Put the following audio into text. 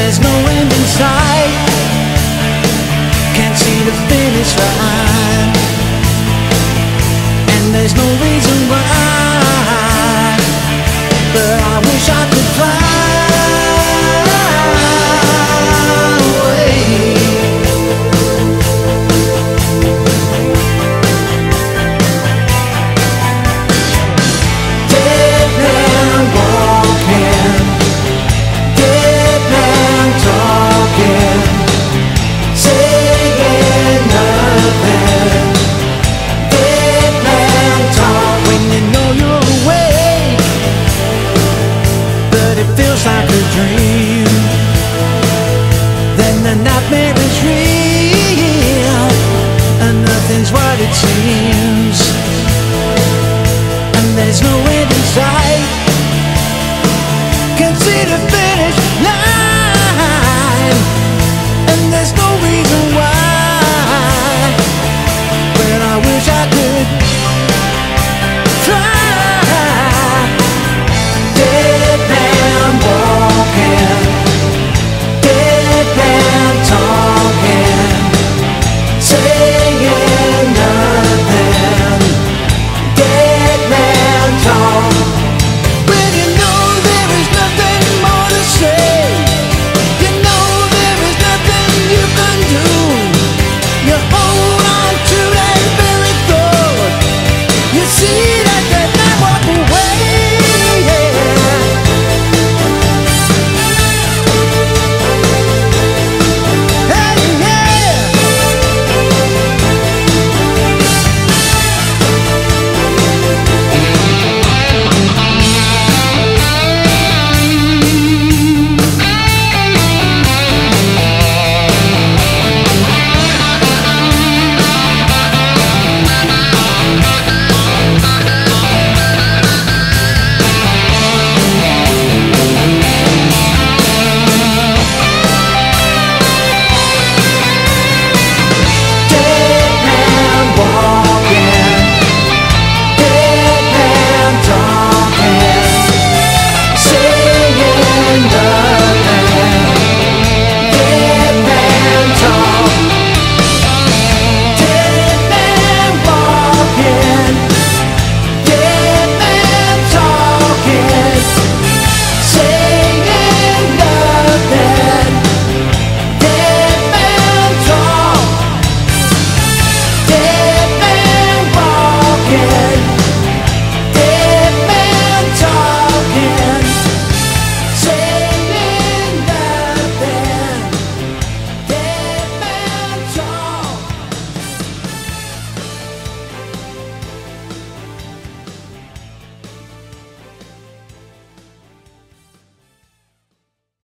there's no end in sight. Can't see the finish line.